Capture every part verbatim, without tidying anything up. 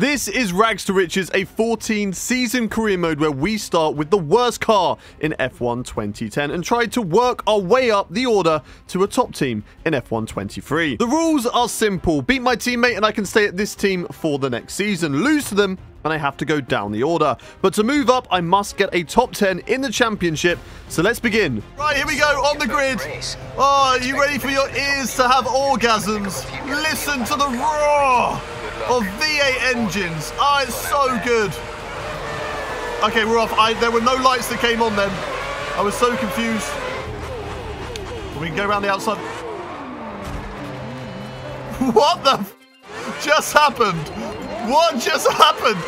This is Rags to Riches, a fourteen season career mode where we start with the worst car in F one twenty ten and try to work our way up the order to a top team in F one twenty-three. The rules are simple. Beat my teammate and I can stay at this team for the next season. Lose to them and I have to go down the order. But to move up, I must get a top ten in the championship. So let's begin. Right, here we go, on the grid. Oh, are you ready for your ears to have orgasms? Listen to the roar of V eight engines. Oh, it's so good. Okay, we're off. I, there were no lights that came on then. I was so confused. We can go around the outside. What the f just happened? What just happened?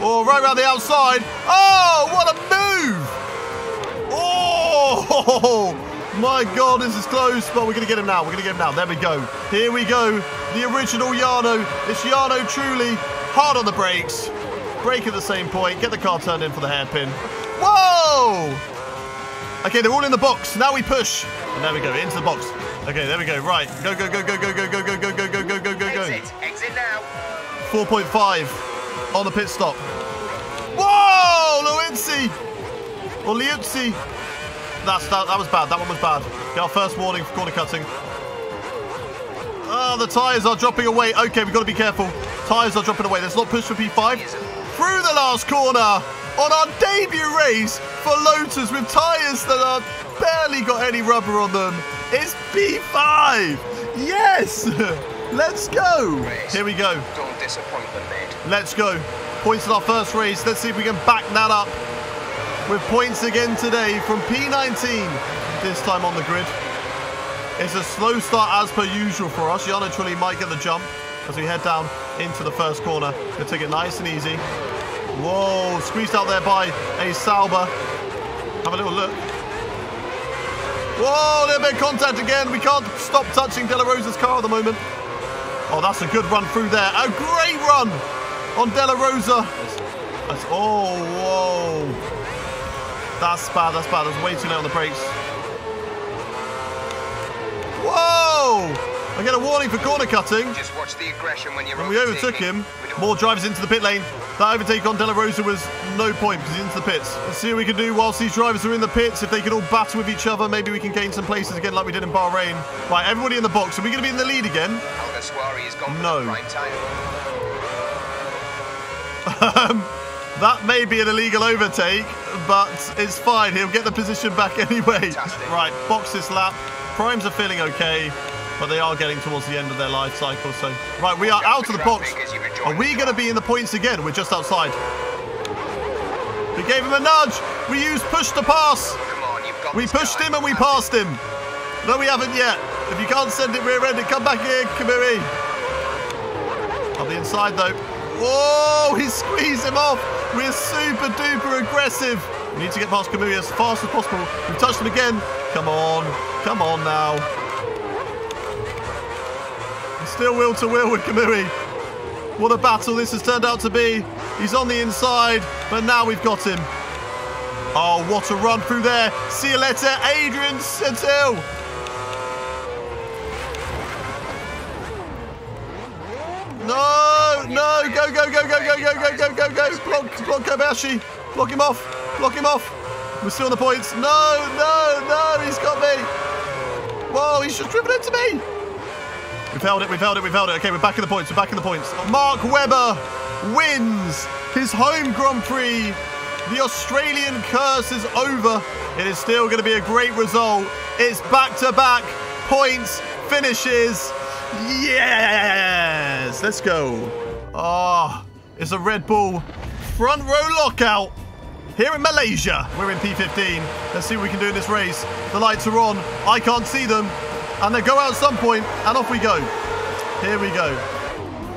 Oh, right around the outside. Oh, what a move. Oh, my God, this is close. But we're going to get him now. We're going to get him now. There we go. Here we go. The original Jarno. It's Jarno Trulli. Hard on the brakes. Brake at the same point. Get the car turned in for the hairpin. Whoa! Okay, they're all in the box. Now we push. And there we go. Into the box. Okay, there we go. Right. Go, go, go, go, go, go, go, go, go, go, go, go, go, go. Exit. Exit now. four point five on the pit stop. Whoa! Liuzzi. Or Liuzzi. That's, that, that was bad. That one was bad. Get our first warning for corner cutting. Oh, the tyres are dropping away. Okay, we've got to be careful. Tyres are dropping away. Let's not push for P five. Through the last corner on our debut race for Lotus with tyres that are barely got any rubber on them. It's P five. Yes. Let's go. Here we go. Don't disappoint the mate. Let's go. Points in our first race. Let's see if we can back that up with points again today from P nineteen, this time on the grid. It's a slow start as per usual for us. Jarno Trulli might get the jump as we head down into the first corner. They take it nice and easy. Whoa, squeezed out there by a Sauber. Have a little look. Whoa, a little bit of contact again. We can't stop touching De La Rosa's car at the moment. Oh, that's a good run through there. A great run on De La Rosa. That's, oh, whoa. That's bad, that's bad. That's way too late on the brakes. Whoa! I get a warning for corner cutting. Just watch the aggression when you're and we overtook him. More drivers into the pit lane. That overtake on De La Rosa was no point because he's into the pits. Let's see what we can do whilst these drivers are in the pits. If they can all battle with each other, maybe we can gain some places again like we did in Bahrain. Right, everybody in the box. Are we going to be in the lead again? Alguersuari has gone for no. The prime time. That may be an illegal overtake, but it's fine. He'll get the position back anyway. Fantastic. Right, box this lap. Primes are feeling okay, but they are getting towards the end of their life cycle. So, right, we are out of the box. Are we going to be in the points again? We're just outside. We gave him a nudge. We used push to pass. We pushed him and we passed him. No, we haven't yet. If you can't send it rear-ended, come back here, Kamui. On the inside, though. Whoa, he squeezed him off. We're super duper aggressive. We need to get past Kamui as fast as possible. We've touched him again. Come on. Come on now. Still wheel to wheel with Kamui. What a battle this has turned out to be. He's on the inside, but now we've got him. Oh, what a run through there. See you later, Adrian Sutil. No, no, go, go, go, go, go, go, go, go, go, go. Block, block Kobayashi. Block him off. Block him off. We're still on the points. No, no, no, he's got me. Whoa, he's just driven into me. We've held it, we've held it, we've held it. Okay, we're back in the points, we're back in the points. Mark Webber wins his home Grand Prix. The Australian curse is over. It is still going to be a great result. It's back-to-back points, finishes. Yes, let's go. Ah, oh, it's a Red Bull front row lockout. Here in Malaysia, we're in P fifteen. Let's see what we can do in this race. The lights are on. I can't see them. And they go out at some point, and off we go. Here we go.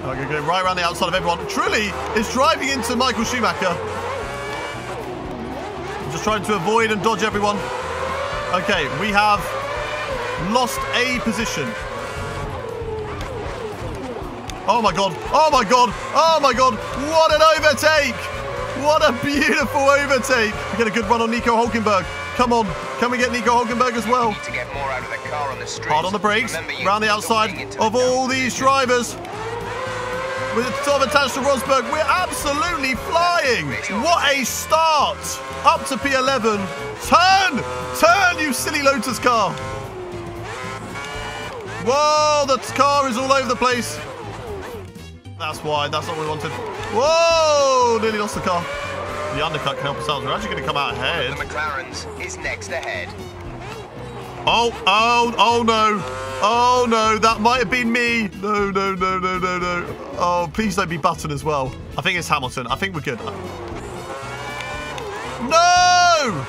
I'm going to go right around the outside of everyone. Trulli is driving into Michael Schumacher. I'm just trying to avoid and dodge everyone. Okay, we have lost a position. Oh, my God. Oh, my God. Oh, my God. What an overtake. What a beautiful overtake. We get a good run on Nico Hulkenberg. Come on. Can we get Nico Hulkenberg as well? We need to get more out of the car on the street. Hard on the brakes. Around the outside of all these drivers. With the top attached to Rosberg, we're absolutely flying. What a start. Up to P eleven. Turn! Turn, you silly Lotus car. Whoa, the car is all over the place. That's wide. That's not what we wanted. Whoa, nearly lost the car. The undercut can help us out. We're actually going to come out ahead. The McLaren's is next ahead. Oh, oh, oh no. Oh no, that might have been me. No, no, no, no, no, no. Oh, please don't be Button as well. I think it's Hamilton. I think we're good. No!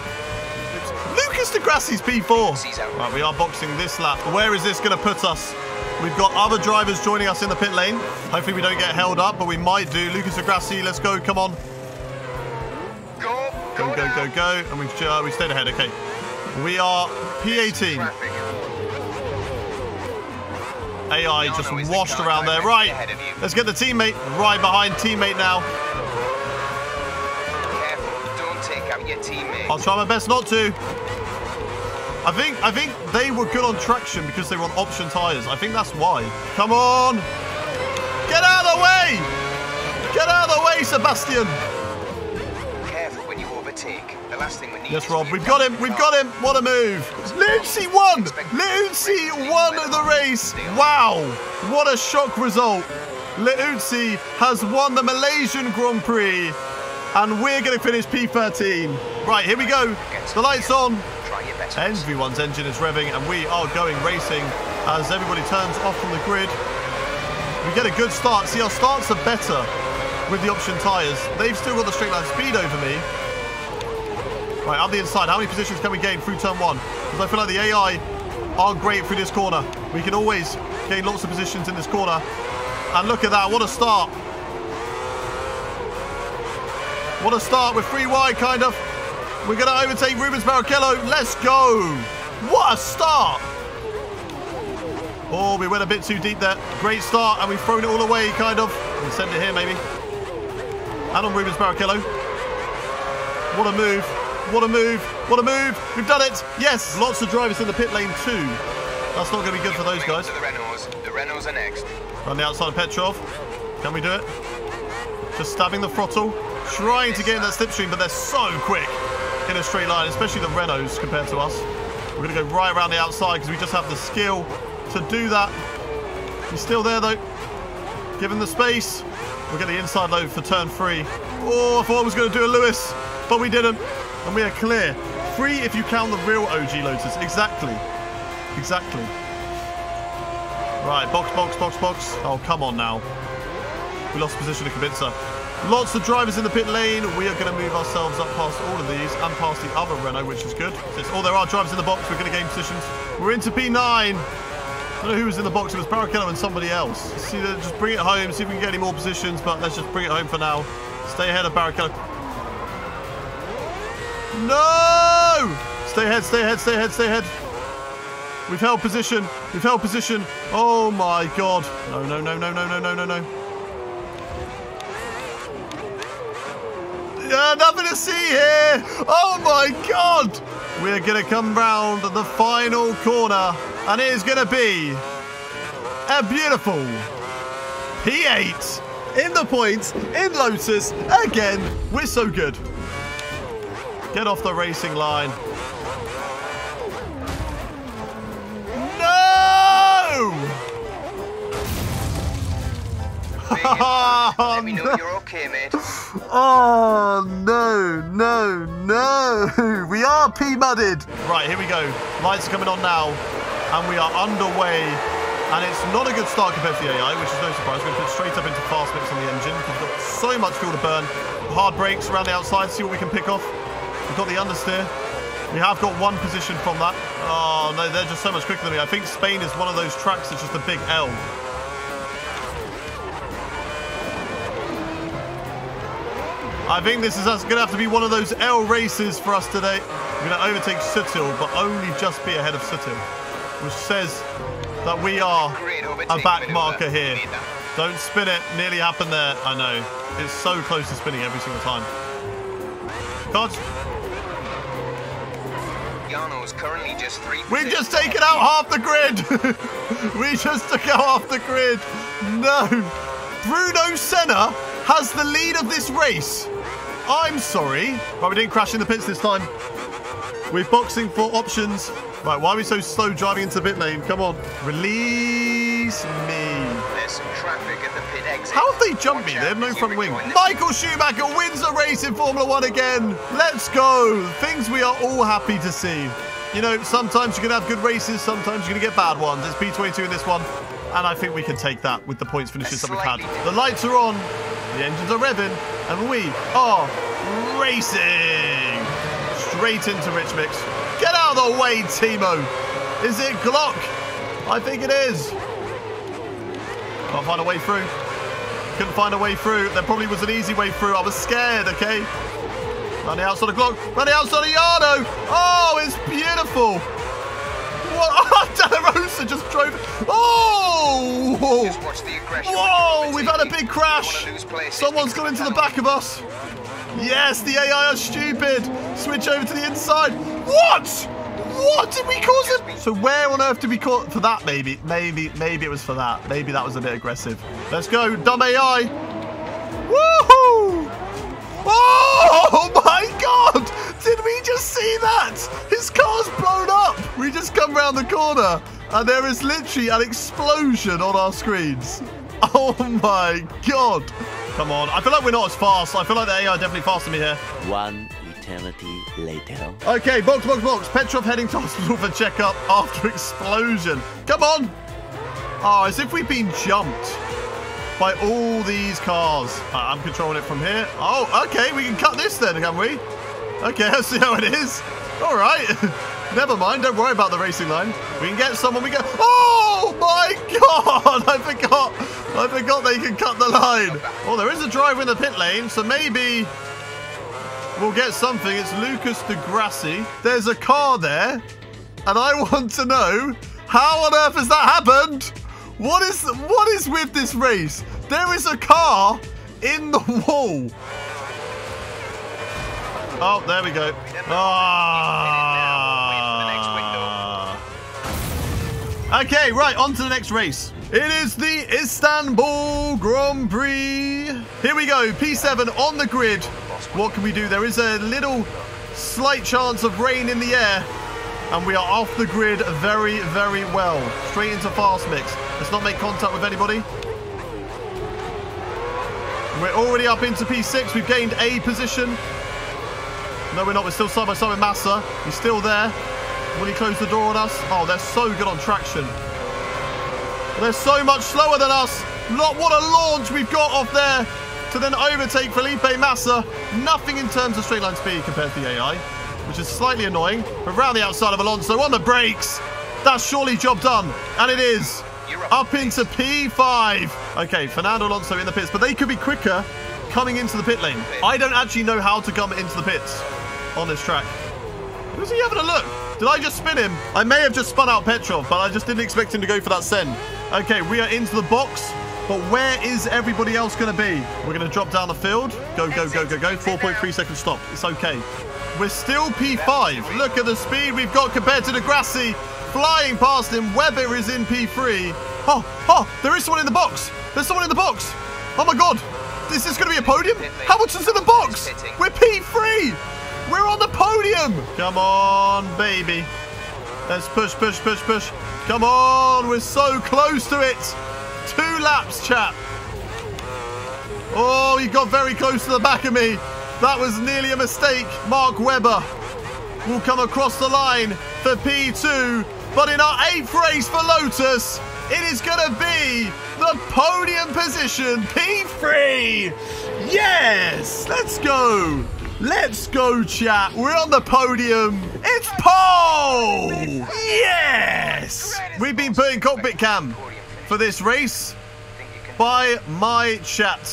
Lucas di Grassi's P four. Right, we are boxing this lap. Where is this going to put us? We've got other drivers joining us in the pit lane. Hopefully we don't get held up, but we might do. Lucas di Grassi, let's go. Come on. Go, go, go, go, go, go. And we, uh, we stayed ahead. Okay. We are P eighteen. A I just washed around there. Right, let's get the teammate right behind teammate now. Careful, don't take out your teammate. I'll try my best not to. I think I think they were good on traction because they were on option tyres. I think that's why. Come on. Get out of the way. Get out of the way, Sebastian. Careful when you overtake. The last thing we need. Yes, Rob, we've got him. We've got him. What a move. Lewsy won. Lewsy won the race. Wow. What a shock result. Lewsy has won the Malaysian Grand Prix. And we're going to finish P thirteen. Right, here we go. The light's on. Everyone's engine is revving. And we are going racing as everybody turns off from the grid. We get a good start. See, our starts are better with the option tyres. They've still got the straight line speed over me. Right, on the inside, how many positions can we gain through turn one? Because I feel like the A I are great through this corner. We can always gain lots of positions in this corner. And look at that, what a start. What a start, with three wide, kind of. We're going to overtake Rubens Barrichello. Let's go. What a start. Oh, we went a bit too deep there. Great start, and we've thrown it all away, kind of. We'll send it here, maybe. And on Rubens Barrichello. What a move. What a move. What a move. We've done it. Yes. Lots of drivers in the pit lane too. That's not going to be good for those guys. The Renaults. The Renaults are next. On the outside of Petrov. Can we do it? Just stabbing the throttle. Trying to get in that slipstream, but they're so quick in a straight line, especially the Renaults compared to us. We're going to go right around the outside because we just have the skill to do that. He's still there though. Give him the space. We'll get the inside load for turn three. Oh, I thought I was going to do a Lewis, but we didn't. And we are clear. Free if you count the real O G Lotus. Exactly. Exactly. Right, box, box, box, box. Oh, come on now. We lost position to Kubica. Lots of drivers in the pit lane. We are going to move ourselves up past all of these and past the other Renault, which is good. Oh, there are drivers in the box. We're going to gain positions. We're into P nine. I don't know who was in the box. It was Barrichello and somebody else. See, just bring it home. See if we can get any more positions, but let's just bring it home for now. Stay ahead of Barrichello. No! Stay ahead, stay ahead, stay ahead, stay ahead. We've held position. We've held position. Oh, my God. No, no, no, no, no, no, no, no, no. Yeah, nothing to see here. Oh, my God. We're going to come round the final corner, and it is going to be a beautiful P eight. In the points, in Lotus, again. We're so good. Get off the racing line. No! Let me know you're okay, mate. Oh, no, no, no. We are P-mudded. Right, here we go. Lights are coming on now, and we are underway. And it's not a good start compared to the A I, which is no surprise. We're going to put straight up into fast mix on the engine. We've got so much fuel to burn. Hard brakes around the outside, see what we can pick off. We've got the understeer. We have got one position from that. Oh, no, they're just so much quicker than me. I think Spain is one of those tracks that's just a big L. I think this is going to have to be one of those L races for us today. We're going to overtake Sutil, but only just be ahead of Sutil, which says that we are a back marker here. Don't spin it. Nearly happened there. I know. It's so close to spinning every single time. God. Jarno's currently just three. We've just taken out half the grid. We just took out half the grid. No. Bruno Senna has the lead of this race. I'm sorry. Right, we didn't crash in the pits this time. We're boxing for options. Right, why are we so slow driving into the pit lane? Come on. Release me. There's some traffic at the pit exit. How have they jumped me? They have no front wing. Michael Schumacher wins the race in Formula One again. Let's go. Things we are all happy to see. You know, sometimes you're going to have good races. Sometimes you're going to get bad ones. It's P twenty-two in this one. And I think we can take that with the points finishes that we've had. The lights are on. The engines are revving. And we are racing. Straight into Rich Mix. Get out of the way, Timo. Is it Glock? I think it is. Can't find a way through. Couldn't find a way through. There probably was an easy way through. I was scared, okay? Running outside of Glock. Running outside of Jarno. Oh, it's beautiful. What? Oh, De La Rosa just drove. Oh! Just watch the aggression. Whoa, we've had a big crash. Someone's gone into the back of us. Yes, the A I are stupid. Switch over to the inside. What? What did we cause it? So where on earth did we call it? For that, maybe. Maybe maybe it was for that. Maybe that was a bit aggressive. Let's go, dumb A I. Woohoo! Oh, my God. Did we just see that? His car's blown up. We just come round the corner, and there is literally an explosion on our screens. Oh, my God. Come on. I feel like we're not as fast. I feel like the A I are definitely faster than me here. One eternity later. Okay, box, box, box. Petrov heading to hospital for checkup after explosion. Come on. Oh, as if we've been jumped by all these cars. Right, I'm controlling it from here. Oh, okay. We can cut this then, can we? Okay, let's see how it is. All right. Never mind. Don't worry about the racing line. We can get someone. We go. Oh, my God. I forgot. I forgot they can cut the line. Well, there is a driver in the pit lane, so maybe we'll get something. It's Lucas di Grassi. There's a car there, and I want to know how on earth has that happened? What is what is with this race? There is a car in the wall. Oh, there we go. Ah. Okay, right, on to the next race. It is the Istanbul Grand Prix. Here we go, P seven on the grid. What can we do? There is a little slight chance of rain in the air, and we are off the grid very, very well. Straight into fast mix. Let's not make contact with anybody. We're already up into P six. We've gained a position. No, we're not. We're still side by side with Massa. He's still there. Will he close the door on us? Oh, they're so good on traction. They're so much slower than us. Look, what a launch we've got off there to then overtake Felipe Massa. Nothing in terms of straight line speed compared to the A I, which is slightly annoying. But round the outside of Alonso on the brakes. That's surely job done. And it is. Up into P five. Okay, Fernando Alonso in the pits. But they could be quicker coming into the pit lane. I don't actually know how to come into the pits on this track. Who's he having a look? Did I just spin him? I may have just spun out Petrov, but I just didn't expect him to go for that send. Okay, we are into the box, but where is everybody else going to be? We're going to drop down the field. Go, go, go, go, go. four point three seconds stop. It's okay. We're still P five. Look at the speed we've got compared to de Grassi. Flying past him. Webber is in P three. Oh, oh, there is someone in the box. There's someone in the box. Oh, my God. Is this going to be a podium? Hamilton's in the box. We're P three. We're on the podium. Come on, baby. Let's push, push, push, push. Come on. We're so close to it. Two laps, chap. Oh, he got very close to the back of me. That was nearly a mistake. Mark Webber will come across the line for P two. But in our eighth race for Lotus, it is going to be the podium position, P three. Yes, let's go. Let's go, chat. We're on the podium. It's pole. Yes. We've been putting cockpit cam for this race by my chat.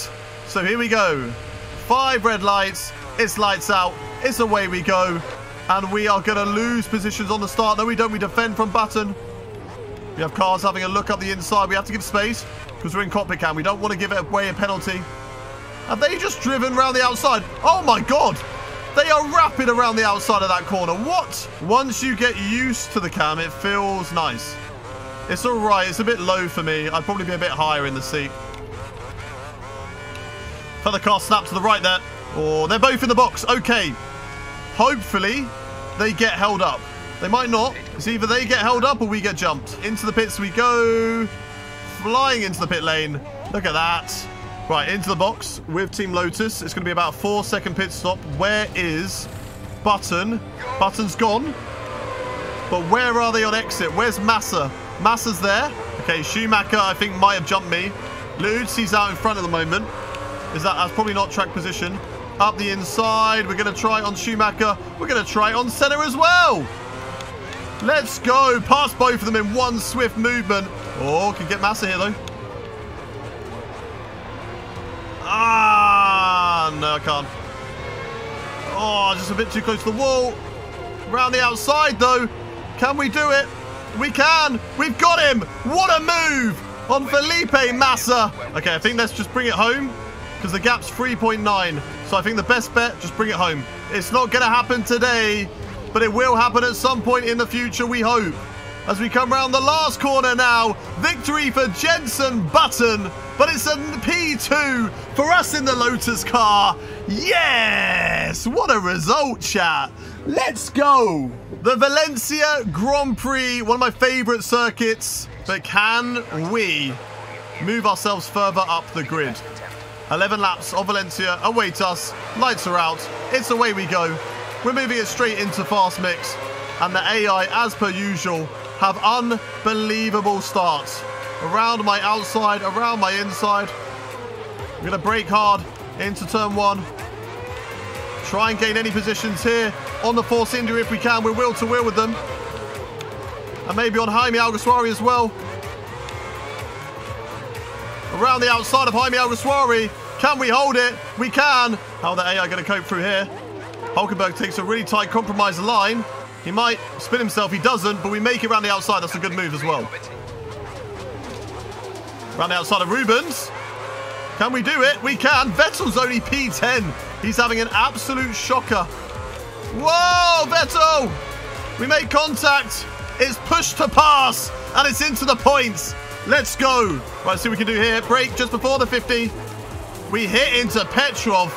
So here we go. Five red lights. It's lights out. It's away we go. And we are going to lose positions on the start. No, we don't. We defend from Button. We have cars having a look up the inside. We have to give space because we're in cockpit cam. We don't want to give it away a penalty. Have they just driven around the outside? Oh, my God. They are rapid around the outside of that corner. What? Once you get used to the cam, it feels nice. It's all right. It's a bit low for me. I'd probably be a bit higher in the seat. Other car snapped to the right there. Oh, they're both in the box. Okay. Hopefully, they get held up. They might not. It's either they get held up or we get jumped. Into the pits we go. Flying into the pit lane. Look at that. Right, into the box with Team Lotus. It's going to be about a four-second pit stop. Where is Button? Button's gone. But where are they on exit? Where's Massa? Massa's there. Okay, Schumacher, I think, might have jumped me. Lutz, he's out in front at the moment. Is that, that's probably not track position. Up the inside. We're going to try it on Schumacher. We're going to try it on Senna as well. Let's go. Pass both of them in one swift movement. Oh, can get Massa here, though. Ah, no, I can't. Oh, just a bit too close to the wall. Round the outside, though. Can we do it? We can. We've got him. What a move on Felipe Massa. Okay, I think let's just bring it home because the gap's three point nine. So I think the best bet, just bring it home. It's not going to happen today, but it will happen at some point in the future, we hope. As we come round the last corner now, victory for Jenson Button, but it's a P two for us in the Lotus car. Yes! What a result, chat. Let's go. The Valencia Grand Prix, one of my favorite circuits, but can we move ourselves further up the grid? eleven laps of Valencia await us. Lights are out. It's away we go. We're moving it straight into Fast Mix. And the A I, as per usual, have unbelievable starts. Around my outside, around my inside. I'm going to brake hard into turn one. Try and gain any positions here on the Force India if we can. We're wheel to wheel with them. And maybe on Jaime Alguersuari as well. Around the outside of Jaime Alguersuari. Can we hold it? We can. How are the A I going to cope through here? Hulkenberg takes a really tight compromise line. He might spin himself. He doesn't, but we make it round the outside. That's a good move as well. Round the outside of Rubens. Can we do it? We can. Vettel's only P ten. He's having an absolute shocker. Whoa, Vettel! We make contact. It's push to pass, and it's into the points. Let's go. Right, see what we can do here. Break just before the fifty. We hit into Petrov,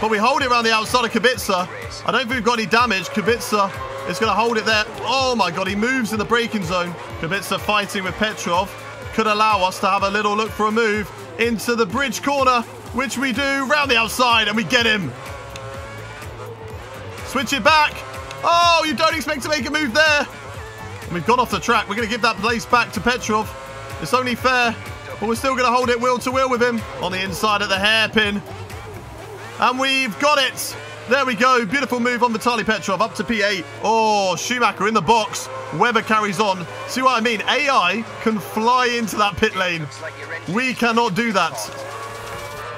but we hold it around the outside of Kubica. I don't think we've got any damage. Kubica... it's going to hold it there. Oh, my God. He moves in the braking zone. Kubica fighting with Petrov. Could allow us to have a little look for a move into the bridge corner, which we do round the outside, and we get him. Switch it back. Oh, you don't expect to make a move there. And we've gone off the track. We're going to give that place back to Petrov. It's only fair, but we're still going to hold it wheel to wheel with him on the inside at the hairpin. And we've got it. There we go. Beautiful move on Vitaly Petrov. Up to P eight. Oh, Schumacher in the box. Webber carries on. See what I mean? A I can fly into that pit lane. We cannot do that.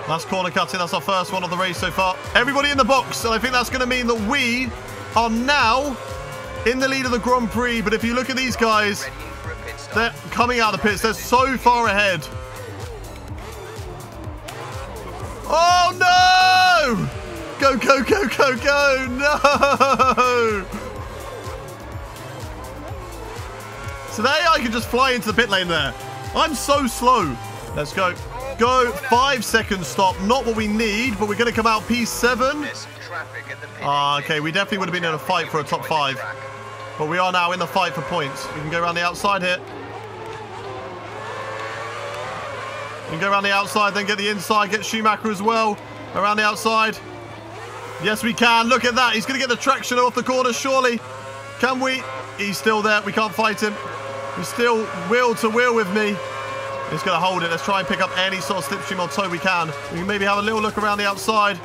That's corner cutting. That's our first one of the race so far. Everybody in the box. And I think that's going to mean that we are now in the lead of the Grand Prix. But if you look at these guys, they're coming out of the pits. They're so far ahead. Oh, no! Go, go, go, go, go. No. So there I can just fly into the pit lane there. I'm so slow. Let's go. Go. Five second stop. Not what we need, but we're going to come out P seven. Ah, okay. We definitely would have been in a fight for a top five. But we are now in the fight for points. We can go around the outside here. We can go around the outside, then get the inside, get Schumacher as well. Around the outside. Yes, we can. Look at that. He's going to get the traction off the corner, surely. Can we? He's still there. We can't fight him. He's still wheel to wheel with me. He's going to hold it. Let's try and pick up any sort of slipstream or toe we can. We can maybe have a little look around the outside.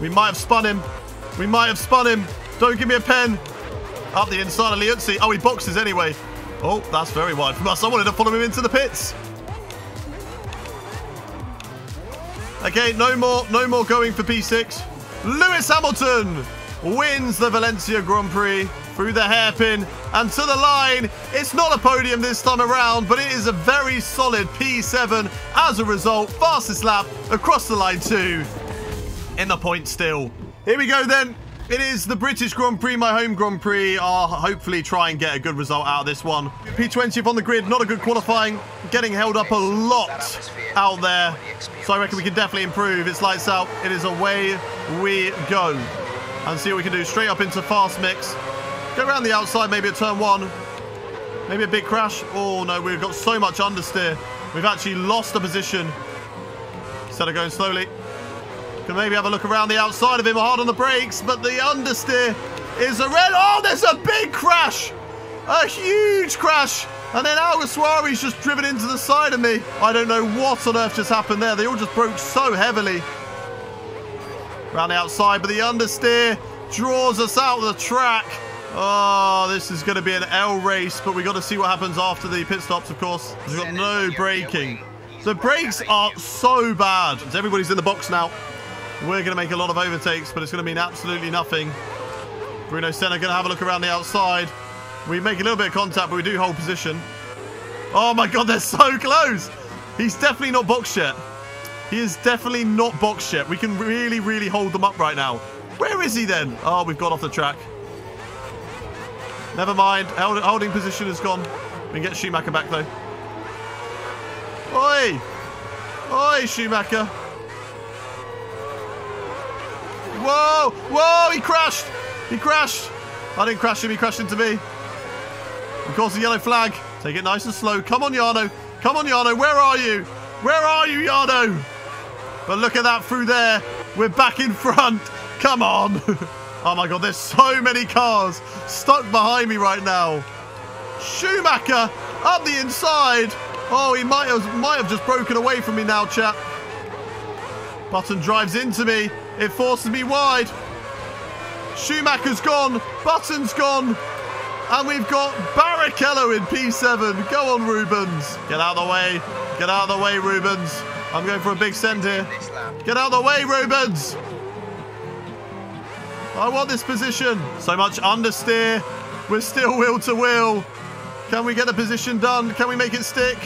We might have spun him. We might have spun him. Don't give me a pen. Up the inside of Liuzzi. Oh, he boxes anyway. Oh, that's very wide from us. I wanted to follow him into the pits. Okay, no more, no more going for P six. Lewis Hamilton wins the Valencia Grand Prix through the hairpin and to the line. It's not a podium this time around, but it is a very solid P seven as a result. Fastest lap across the line too. In the point still. Here we go then. It is the British Grand Prix, my home Grand Prix. I'll hopefully try and get a good result out of this one. P twentieth on the grid, not a good qualifying. Getting held up a lot out there. So I reckon we can definitely improve. It's lights out. It is away we go. And see what we can do. Straight up into fast mix. Go around the outside, maybe at turn one. Maybe a big crash. Oh no, we've got so much understeer. We've actually lost the position. Instead of going slowly. Can maybe have a look around the outside of him. Hard on the brakes, but the understeer is a red. Oh, there's a big crash. A huge crash. And then Alguersuari's just driven into the side of me. I don't know what on earth just happened there. They all just broke so heavily. Around the outside, but the understeer draws us out of the track. Oh, this is going to be an L race, but we've got to see what happens after the pit stops, of course. We've got no braking. The brakes are so bad. Everybody's in the box now. We're going to make a lot of overtakes, but it's going to mean absolutely nothing. Bruno Senna going to have a look around the outside. We make a little bit of contact, but we do hold position. Oh, my God, they're so close. He's definitely not boxed yet. He is definitely not boxed yet. We can really, really hold them up right now. Where is he then? Oh, we've got off the track. Never mind. Holding position is gone. We can get Schumacher back, though. Oi! Oi, Schumacher. Whoa! Whoa! He crashed! He crashed! I didn't crash him. He crashed into me. Of course, the yellow flag. Take it nice and slow. Come on, Jarno. Come on, Jarno. Where are you? Where are you, Jarno? But look at that through there. We're back in front. Come on. Oh my God, there's so many cars stuck behind me right now. Schumacher up the inside. Oh, he might have, might have just broken away from me now, chap. Button drives into me. It forces me wide. Schumacher's gone. Button's gone. And we've got Barrichello in P seven. Go on, Rubens. Get out of the way. Get out of the way, Rubens. I'm going for a big send here. Get out of the way, Rubens. I want this position. So much understeer. We're still wheel to wheel. Can we get the position done? Can we make it stick?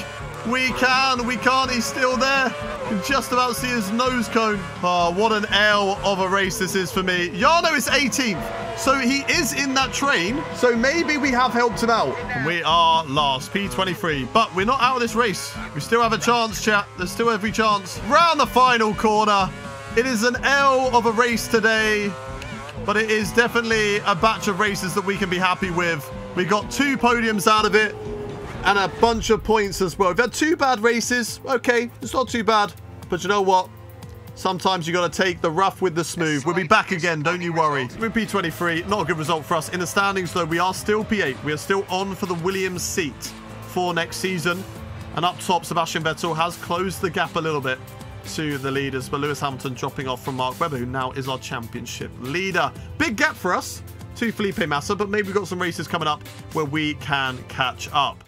We can. We can't. He's still there. You can just about see his nose cone. Oh, what an L of a race this is for me. Jarno is eighteenth. So he is in that train. So maybe we have helped him out. We are last. P twenty-three. But we're not out of this race. We still have a chance, chat. There's still every chance. Round the final corner. It is an L of a race today. But it is definitely a batch of races that we can be happy with. We got two podiums out of it and a bunch of points as well. We've had two bad races. Okay, it's not too bad. But you know what? Sometimes you got to take the rough with the smooth. We'll be back again, don't you worry. We're P twenty-three, not a good result for us. In the standings, though, we are still P eight. We are still on for the Williams seat for next season. And up top, Sebastian Vettel has closed the gap a little bit to the leaders, but Lewis Hamilton dropping off from Mark Webber, who now is our championship leader. Big gap for us to Felipe Massa, but maybe we've got some races coming up where we can catch up.